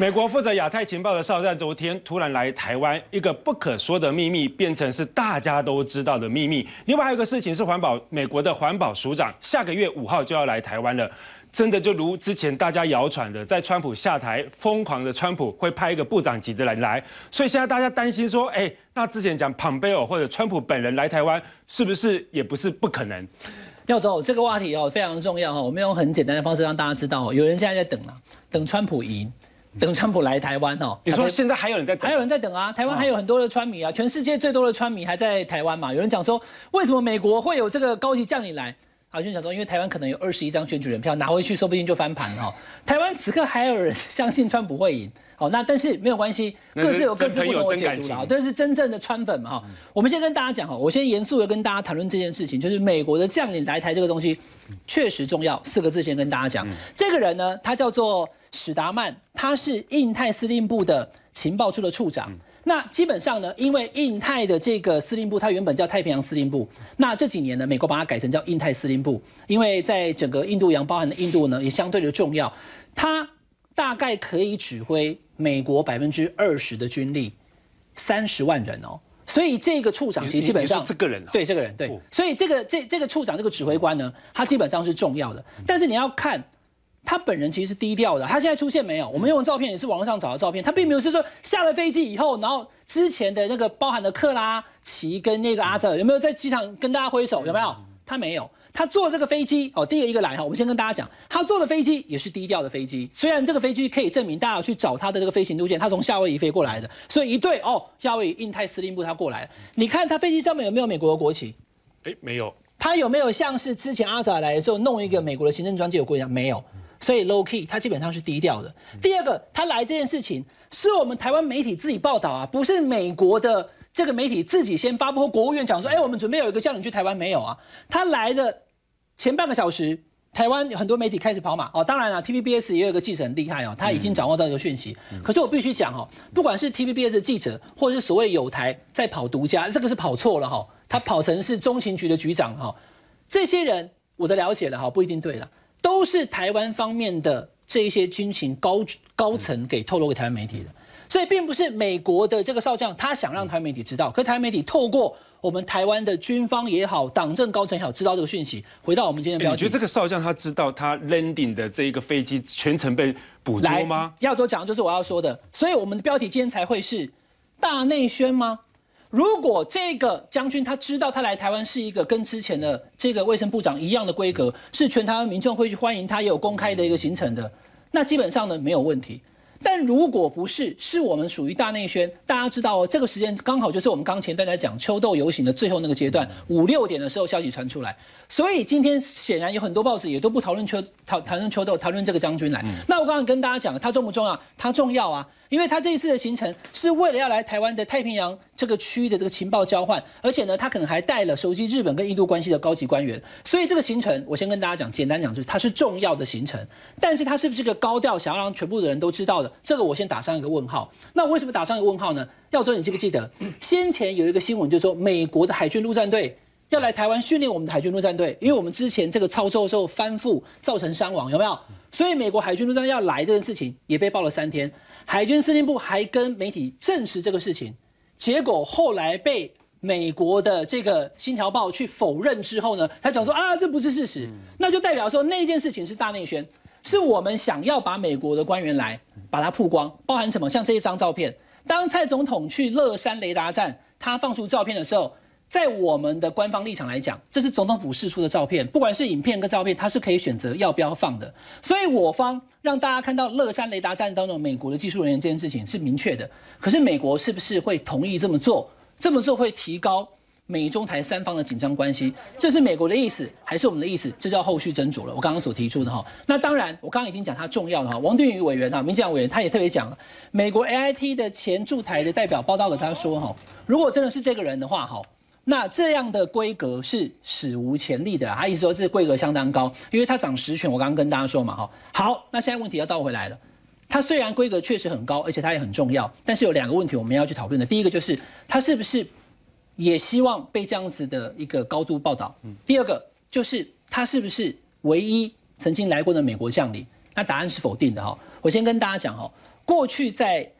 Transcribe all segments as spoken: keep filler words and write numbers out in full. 美国负责亚太情报的邵战昨天突然来台湾，一个不可说的秘密变成是大家都知道的秘密。另外还有一个事情是环保，美国的环保署长下个月五号就要来台湾了。 真的就如之前大家谣传的，在川普下台疯狂的川普会派一个部长级的人来，所以现在大家担心说，哎、欸，那之前讲蓬佩奥或者川普本人来台湾，是不是也不是不可能？廖总，这个话题哦非常重要哈，我们用很简单的方式让大家知道，有人现在在等了，等川普赢。 等川普来台湾哦，你说现在还有人在等，还有人在等啊！台湾还有很多的川迷啊，全世界最多的川迷还在台湾嘛。有人讲说，为什么美国会有这个高级将领来？啊，有人讲说，因为台湾可能有二十一张选举人票，拿回去说不定就翻盘哦。台湾此刻还有人相信川普会赢，好，那但是没有关系，各自有各自不同的解读啦。但是真正的川粉嘛哈，我们先跟大家讲哈，我先严肃的跟大家谈论这件事情，就是美国的将领来台这个东西确实重要，四个字先跟大家讲。这个人呢，他叫做。 史达曼，他是印太司令部的情报处的处长。那基本上呢，因为印太的这个司令部，它原本叫太平洋司令部。那这几年呢，美国把它改成叫印太司令部，因为在整个印度洋，包含的印度呢，也相对的重要。它大概可以指挥美国百分之二十的军力，三十万人哦。 所以这个处长其实基本上这个人对这个人对，所以这个这这个处长这个指挥官呢，他基本上是重要的。但是你要看。 他本人其实是低调的，他现在出现没有？我们用的照片也是网络上找的照片，他并没有是说下了飞机以后，然后之前的那个包含的克拉奇跟那个阿泽有没有在机场跟大家挥手？有没有？他没有，他坐这个飞机哦，第一个来哈，我们先跟大家讲，他坐的飞机也是低调的飞机，虽然这个飞机可以证明大家去找他的这个飞行路线，他从夏威夷飞过来的，所以一对哦，夏威夷印太司令部他过来，你看他飞机上面有没有美国的国旗？哎，没有。他有没有像是之前阿泽来的时候弄一个美国的行政专机有国旗？没有。 所以 low key， 他基本上是低调的。第二个，他来这件事情是我们台湾媒体自己报道啊，不是美国的这个媒体自己先发布，或国务院讲说，哎、欸，我们准备有一个将领去台湾没有啊？他来的前半个小时，台湾很多媒体开始跑马哦。当然了、啊、，T V B S 也有一个记者很厉害哦，他已经掌握到这个讯息。嗯、可是我必须讲哦，不管是 T V B S 的记者，或者是所谓友台在跑独家，这个是跑错了哈、哦，他跑成是中情局的局长哈、哦。这些人我的了解了哈，不一定对了。 都是台湾方面的这一些军情高高层给透露给台湾媒体的，所以并不是美国的这个少将他想让台湾媒体知道，可台湾媒体透过我们台湾的军方也好，党政高层也好，知道这个讯息。回到我们今天的标题、欸，你觉得这个少将他知道他 landing 的这一个飞机全程被捕捉吗？要多讲就是我要说的，所以我们的标题今天才会是大内宣吗？ 如果这个将军他知道他来台湾是一个跟之前的这个卫生部长一样的规格，是全台湾民众会去欢迎他，也有公开的一个行程的，那基本上呢没有问题。但如果不是，是我们属于大内宣，大家知道哦，这个时间刚好就是我们刚前段在讲秋豆游行的最后那个阶段，五六点的时候消息传出来，所以今天显然有很多报纸也都不讨论秋讨谈论秋豆，谈论这个将军来。那我刚刚跟大家讲了，他重不重要？他重要啊。 因为他这一次的行程是为了要来台湾的太平洋这个区域的这个情报交换，而且呢，他可能还带了熟悉日本跟印度关系的高级官员，所以这个行程我先跟大家讲，简单讲就是它是重要的行程，但是它是不是个高调想要让全部的人都知道的，这个我先打上一个问号。那我为什么打上一个问号呢？耀州，你记不记得先前有一个新闻，就是说美国的海军陆战队要来台湾训练我们的海军陆战队，因为我们之前这个操作的时候翻覆造成伤亡，有没有？所以美国海军陆战队要来这件事情也被爆了三天。 海军司令部还跟媒体证实这个事情，结果后来被美国的这个《新条报》去否认之后呢，他讲说啊，这不是事实，那就代表说那件事情是大内宣，是我们想要把美国的官员来把它曝光，包含什么？像这一张照片，当蔡总统去乐山雷达站，他放出照片的时候。 在我们的官方立场来讲，这是总统府释出的照片，不管是影片跟照片，它是可以选择要不要放的。所以我方让大家看到乐山雷达站当中美国的技术人员这件事情是明确的。可是美国是不是会同意这么做？这么做会提高美中台三方的紧张关系？这是美国的意思，还是我们的意思？这叫后续斟酌了。我刚刚所提出的哈，那当然我刚刚已经讲它重要了哈。王定宇委员哈，民进党委员他也特别讲了，美国 A I T 的前驻台的代表报道给他说哈，如果真的是这个人的话哈。 那这样的规格是史无前例的、啊，他意思说这规格相当高，因为他掌实权。我刚刚跟大家说嘛，哈，好，那现在问题要倒回来了，他虽然规格确实很高，而且他也很重要，但是有两个问题我们要去讨论的。第一个就是他是不是也希望被这样子的一个高度报道？第二个就是他是不是唯一曾经来过的美国将领？那答案是否定的哈。我先跟大家讲哈，过去在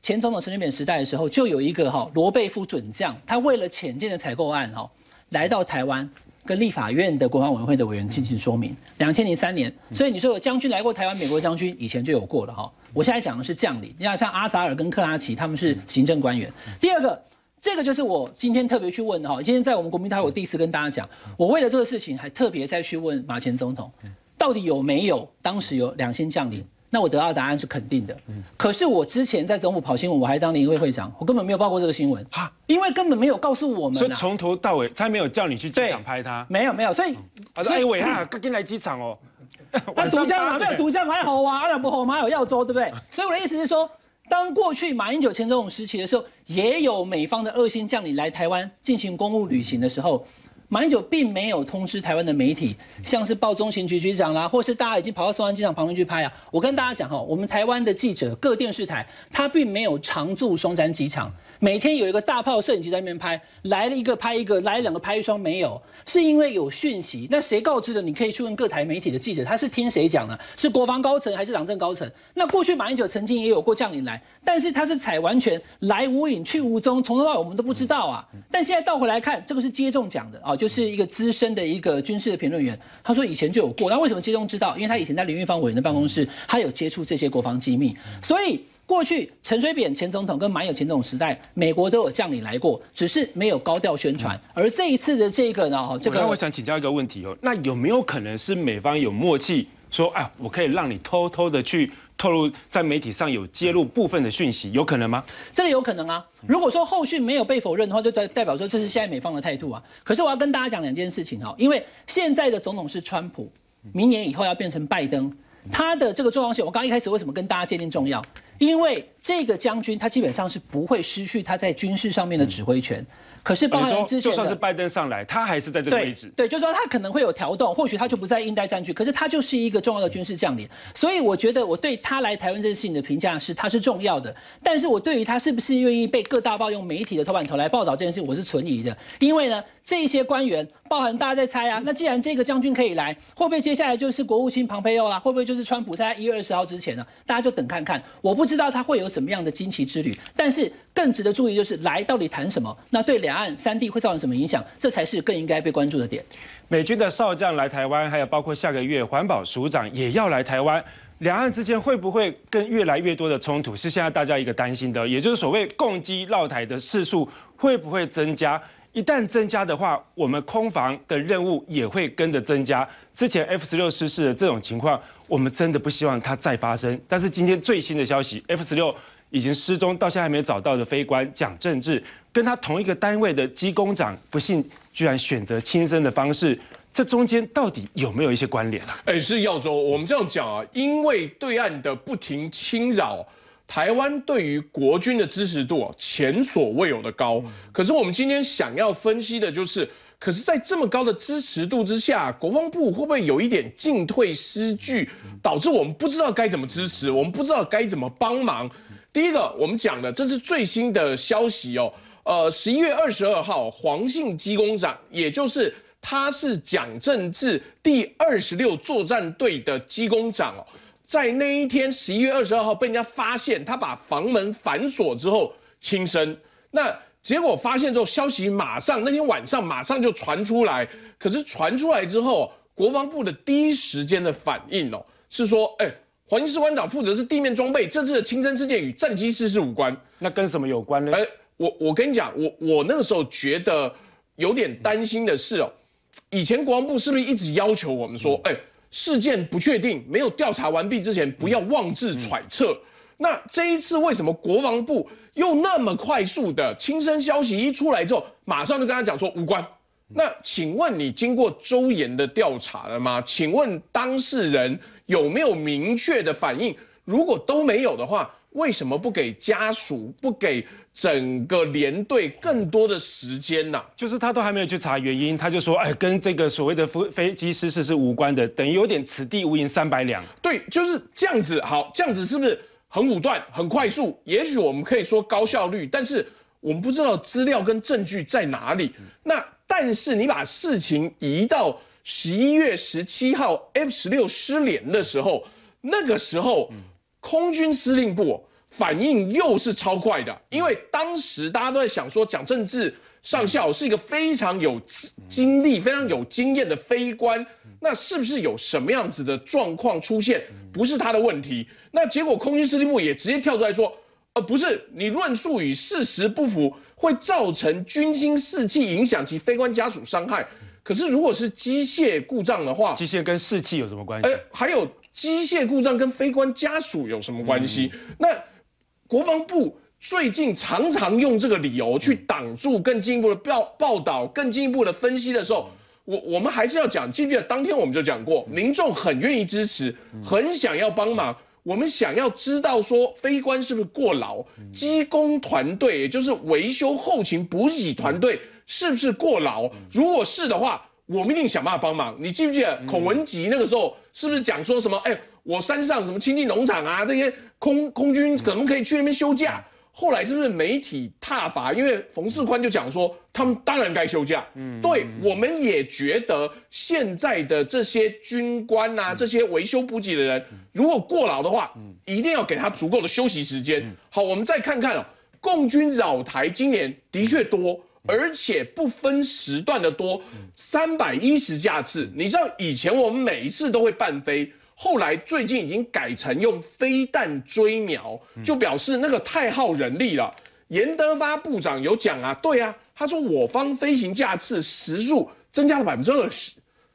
前总统陈水扁时代的时候，就有一个哈罗贝夫准将，他为了潜舰的采购案哈，来到台湾。 跟立法院的国防委员会的委员进行说明。两千零三年，所以你说有将军来过台湾，美国将军以前就有过了哈。我现在讲的是将领，你看像阿扎尔跟克拉奇，他们是行政官员。第二个，这个就是我今天特别去问的哈。今天在我们国民党，我第一次跟大家讲，我为了这个事情还特别再去问马前总统，到底有没有当时有两星将领？那我得到的答案是肯定的。可是我之前在总府跑新闻，我还当联谊会会长，我根本没有报过这个新闻。 因为根本没有告诉我们、啊，所以从头到尾他没有叫你去机场拍他，没有没有，所以他说哎伟汉赶紧来机场哦，他独家嘛，没有独家还好啊，阿拉伯好嘛有耀州对不对？所以我的意思是说，当过去马英九前总统时期的时候，也有美方的二星将领来台湾进行公务旅行的时候，马英九并没有通知台湾的媒体，像是报中情局局长啦，或是大家已经跑到松山机场旁边去拍啊。我跟大家讲哈，我们台湾的记者各电视台，他并没有常驻松山机场。 每天有一个大炮摄影机在那边拍，来了一个拍一个，来了两个拍一双，没有，是因为有讯息。那谁告知的？你可以去问各台媒体的记者，他是听谁讲的？是国防高层还是党政高层？那过去马英九曾经也有过将领来，但是他是采完全来无影去无踪，从头到尾我们都不知道啊。但现在倒回来看，这个是接种讲的啊，就是一个资深的一个军事的评论员，他说以前就有过。那为什么接种知道？因为他以前在林玉芳委员的办公室，他有接触这些国防机密，所以。 过去陈水扁前总统跟马英九前总统时代，美国都有将领来过，只是没有高调宣传。而这一次的这个呢，这个我想请教一个问题哦，那有没有可能是美方有默契，说啊，我可以让你偷偷的去透露在媒体上有揭露部分的讯息，有可能吗？这个有可能啊。如果说后续没有被否认的话，就代代表说这是现在美方的态度啊。可是我要跟大家讲两件事情哦，因为现在的总统是川普，明年以后要变成拜登，他的这个重要性，我刚刚一开始为什么跟大家界定重要？ 因为这个将军他基本上是不会失去他在军事上面的指挥权，可是包含之前就算是拜登上来，他还是在这个位置。对，就说他可能会有调动，或许他就不在印太战区，可是他就是一个重要的军事将领。所以我觉得我对他来台湾这件事情的评价是他是重要的，但是我对于他是不是愿意被各大报用媒体的头版头来报道这件事，我是存疑的。因为呢，这些官员包含大家在猜啊，那既然这个将军可以来，会不会接下来就是国务卿庞培奥啦？会不会就是川普在一月二十号之前呢、啊？大家就等看看。我不。 不知道他会有怎么样的惊奇之旅，但是更值得注意就是来到底谈什么，那对两岸三地会造成什么影响，这才是更应该被关注的点。美军的少将来台湾，还有包括下个月环保署长也要来台湾，两岸之间会不会更越来越多的冲突？是现在大家一个担心的，也就是所谓共机绕台的次数会不会增加？一旦增加的话，我们空防的任务也会跟着增加。之前 F 十六失事的这种情况。 我们真的不希望它再发生，但是今天最新的消息 ，F 十六已经失踪，到现在还没有找到的飞官蒋正志，跟他同一个单位的机工长，不幸居然选择轻生的方式，这中间到底有没有一些关联啊？哎，是耀州，我们这样讲啊，因为对岸的不停侵扰，台湾对于国军的支持度前所未有的高。可是我们今天想要分析的就是。 可是，在这么高的支持度之下，国防部会不会有一点进退失据，导致我们不知道该怎么支持，我们不知道该怎么帮忙？第一个，我们讲的这是最新的消息哦。呃，十一月二十二号，黄姓机工长，也就是他是蒋正志第二十六作战队的机工长哦，在那一天十一月二十二号被人家发现，他把房门反锁之后轻生。那 结果发现之后，消息马上那天晚上马上就传出来。可是传出来之后，国防部的第一时间的反应哦，是说，哎，黄金士官长负责是地面装备，这次的轻生事件与战机失事无关。那跟什么有关呢？哎，我我跟你讲，我我那个时候觉得有点担心的是哦，以前国防部是不是一直要求我们说，哎，事件不确定，没有调查完毕之前，不要妄自揣测。那这一次为什么国防部？ 又那么快速的轻生消息一出来之后，马上就跟他讲说无关。那请问你经过周延的调查了吗？请问当事人有没有明确的反应？如果都没有的话，为什么不给家属、不给整个连队更多的时间呢、啊？就是他都还没有去查原因，他就说哎，跟这个所谓的飞机失事是无关的，等于有点此地无银三百两。对，就是这样子。好，这样子是不是？ 很武断，很快速，也许我们可以说高效率，但是我们不知道资料跟证据在哪里。那但是你把事情移到十一月十七号 F 十六失联的时候，那个时候空军司令部、哦、反应又是超快的，因为当时大家都在想说蒋正志上校是一个非常有经历、非常有经验的飞官，那是不是有什么样子的状况出现，不是他的问题？那结果空军司令部也直接跳出来说，呃，不是，你论述与事实不符，会造成军心士气影响及飞官家属伤害。可是如果是机械故障的话，机械跟士气有什么关系？呃，还有机械故障跟飞官家属有什么关系？嗯、那国防部最近常常用这个理由去挡住更进一步的报报道、更进一步的分析的时候，我我们还是要讲。记不记得当天我们就讲过，民众很愿意支持，很想要帮忙。我们想要知道说飞官是不是过劳，机工团队也就是维修后勤补给团队是不是过劳？如果是的话，我们一定想办法帮忙。你记不记得孔文吉那个时候是不是讲说什么？哎，我山上什么亲近农场啊，这些空空军怎么可以去那边休假？后来是不是媒体挞伐？因为冯世宽就讲说，他们当然该休假。嗯，对，我们也觉得现在的这些军官啊，这些维修补给的人，如果过劳的话，一定要给他足够的休息时间。好，我们再看看哦，共军扰台今年的确多，而且不分时段的多，三百一十架次。你知道以前我们每一次都会半飞。后来最近已经改成用飞弹追瞄，就表示那个太耗人力了。严德发部长有讲啊，对啊，他说我方飞行架次时数增加了百分之二十，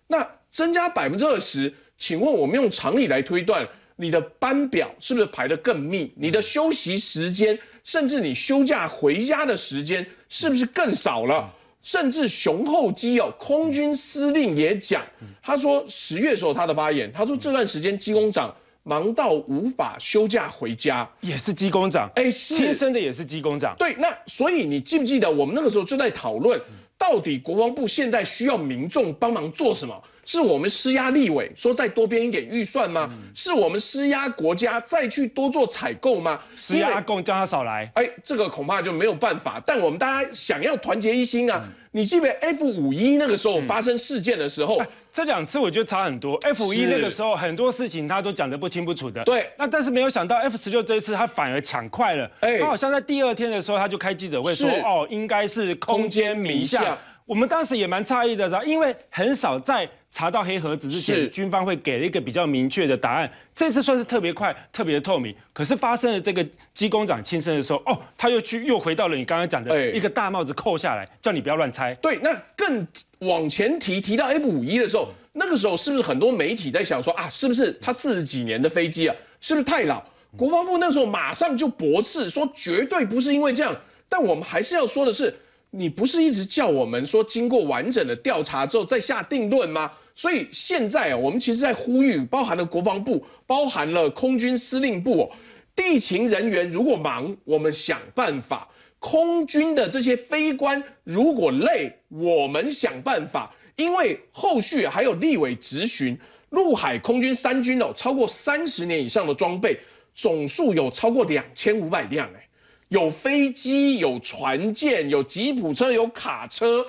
那增加百分之二十，请问我们用常理来推断，你的班表是不是排得更密？你的休息时间，甚至你休假回家的时间，是不是更少了？甚至熊厚基哦，空军司令也讲，他说十月的时候他的发言，他说这段时间机工长忙到无法休假回家，也是机工长，哎、欸，亲生的也是机工长。对，那所以你记不记得我们那个时候就在讨论，到底国防部现在需要民众帮忙做什么？是我们施压立委说再多编一点预算吗？嗯、是我们施压国家再去多做采购吗？施压阿公叫他少来，哎，这个恐怕就没有办法。但我们大家想要团结一心啊！嗯、你记不记得 F 五十一那个时候发生事件的时候，嗯啊、这两次我觉得差很多。F 五十一那个时候很多事情他都讲得不清不楚的。对，那但是没有想到 F 十六这一次他反而抢快了。哎，他好像在第二天的时候他就开记者会说，哦，应该是空间迷下。我们当时也蛮诧异的，因为很少在查到黑盒子之前，军方会给了一个比较明确的答案。这次算是特别快、特别透明。可是发生了这个机工长亲生的时候，哦，他又去又回到了你刚刚讲的一个大帽子扣下来，叫你不要乱猜。对，那更往前提提到 F 五十一的时候，那个时候是不是很多媒体在想说啊，是不是他四十几年的飞机啊，是不是太老？国防部那时候马上就驳斥说，绝对不是因为这样。但我们还是要说的是，你不是一直叫我们说经过完整的调查之后再下定论吗？所以现在我们其实在呼吁，包含了国防部，包含了空军司令部，地勤人员如果忙，我们想办法；空军的这些飞官如果累，我们想办法。因为后续还有立委质询，陆海空军三军哦，超过三十年以上的装备总数有超过两千五百辆，哎。有飞机，有船舰，有吉普车，有卡车，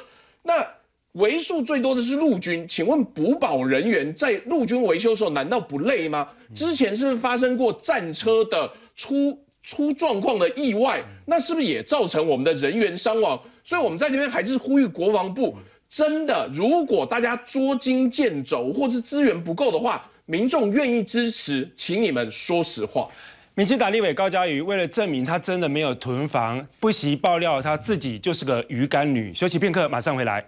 那为数最多的是陆军。请问补保人员在陆军维修的时候，难道不累吗？之前是不是发生过战车的出出状况的意外？那是不是也造成我们的人员伤亡？所以，我们在这边还是呼吁国防部，真的，如果大家捉襟见肘，或是资源不够的话，民众愿意支持，请你们说实话。民进党立委高嘉瑜为了证明他真的没有囤房，不惜爆料他自己就是个鱼干女。休息片刻，马上回来。